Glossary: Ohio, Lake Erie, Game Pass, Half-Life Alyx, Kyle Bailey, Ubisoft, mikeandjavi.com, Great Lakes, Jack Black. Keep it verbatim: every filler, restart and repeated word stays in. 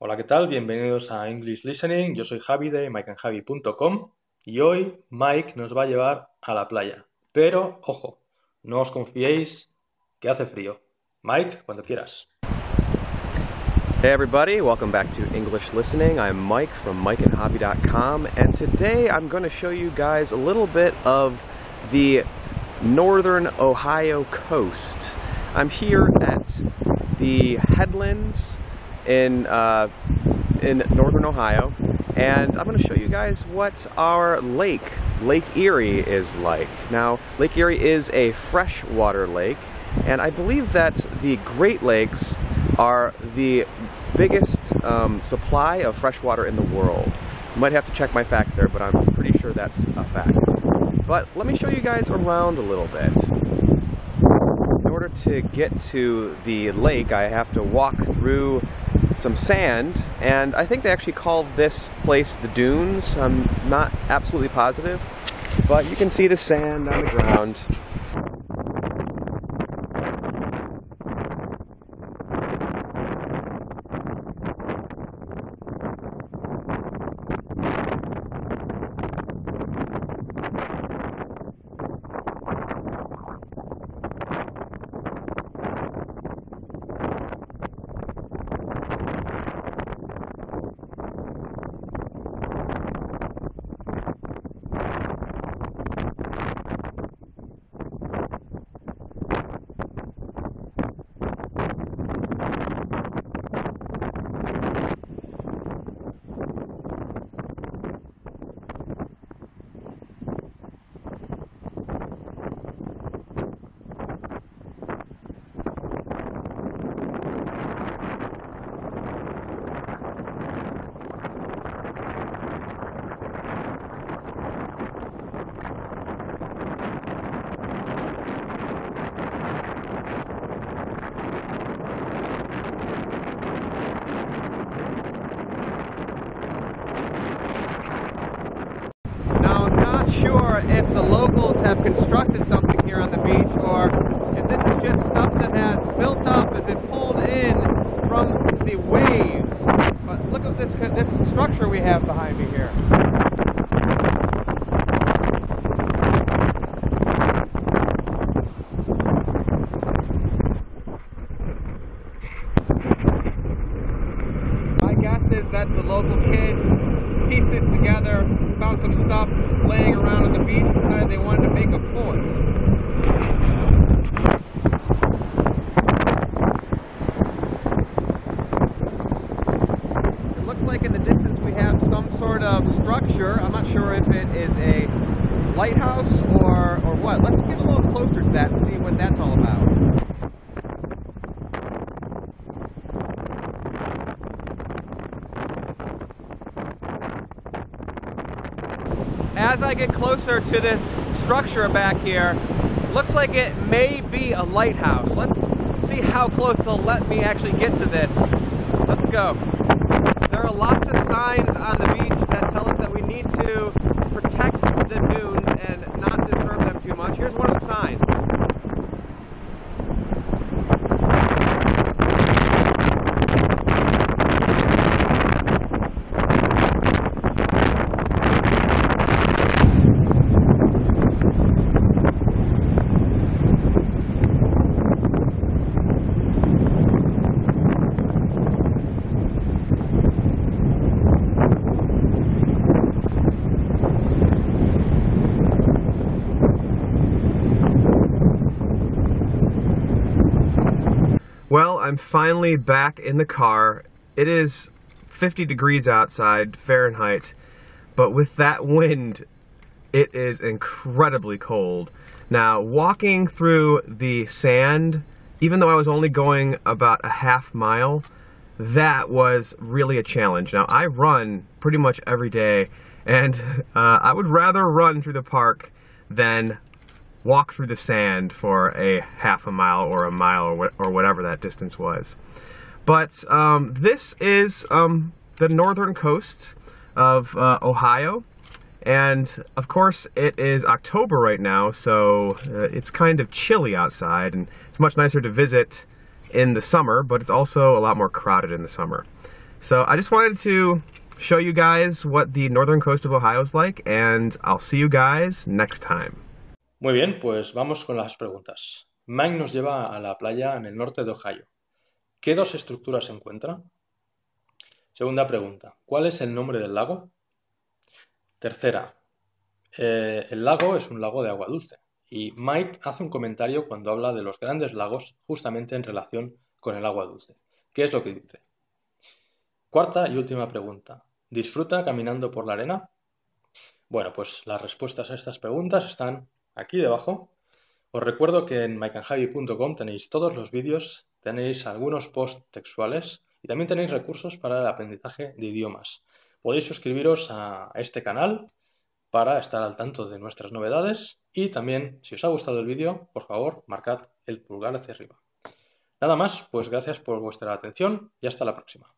Hola, ¿qué tal? Bienvenidos a English Listening. Yo soy Javi de mike and javi punto com y hoy Mike nos va a llevar a la playa. Pero, ojo, no os confiéis que hace frío. Mike, cuando quieras. Hey everybody, welcome back to English Listening. I'm Mike from mike and javi dot com and today I'm going to show you guys a little bit of the northern Ohio coast. I'm here at the headlands in uh, in northern Ohio, and I'm going to show you guys what our lake, Lake Erie, is like. Now, Lake Erie is a freshwater lake, and I believe that the Great Lakes are the biggest um, supply of fresh water in the world. You might have to check my facts there, but I'm pretty sure that's a fact. But let me show you guys around a little bit. In order to get to the lake, I have to walk through some sand, and I think they actually call this place the dunes. I'm not absolutely positive, but you can see the sand on the ground. If the locals have constructed something here on the beach, or if this is just stuff that has built up as it pulled in from the waves. But look at this, this structure we have behind me here. My guess is that the local kids pieced this together, found some stuff laying around on the beach, decided they wanted to make a fort. It looks like in the distance we have some sort of structure. I'm not sure if it is a lighthouse or, or what. Let's get a little closer to that and see what that's all about. As I get closer to this structure back here, looks like it may be a lighthouse. Let's see how close they'll let me actually get to this. Let's go. There are lots of signs on the beach that tell us that we need to protect the dunes and not disturb them too much. Here's one of the signs. Well, I'm finally back in the car. It is fifty degrees outside, Fahrenheit, but with that wind, it is incredibly cold. Now, walking through the sand, even though I was only going about a half mile, that was really a challenge. Now, I run pretty much every day, and uh, I would rather run through the park than walk through the sand for a half a mile or a mile or, what, or whatever that distance was. But um, this is um, the northern coast of uh, Ohio, and of course it is October right now, so uh, it's kind of chilly outside, and it's much nicer to visit in the summer, but it's also a lot more crowded in the summer. So I just wanted to show you guys what the northern coast of Ohio is like, and I'll see you guys next time. Muy bien, pues vamos con las preguntas. Mike nos lleva a la playa en el norte de Ohio. ¿Qué dos estructuras se encuentran? Segunda pregunta, ¿cuál es el nombre del lago? Tercera, eh, el lago es un lago de agua dulce. Y Mike hace un comentario cuando habla de los grandes lagos justamente en relación con el agua dulce. ¿Qué es lo que dice? Cuarta y última pregunta, ¿disfruta caminando por la arena? Bueno, pues las respuestas a estas preguntas están aquí debajo. Os recuerdo que en mike and javi punto com tenéis todos los vídeos, tenéis algunos posts textuales y también tenéis recursos para el aprendizaje de idiomas. Podéis suscribiros a este canal para estar al tanto de nuestras novedades y también, si os ha gustado el vídeo, por favor, marcad el pulgar hacia arriba. Nada más, pues gracias por vuestra atención y hasta la próxima.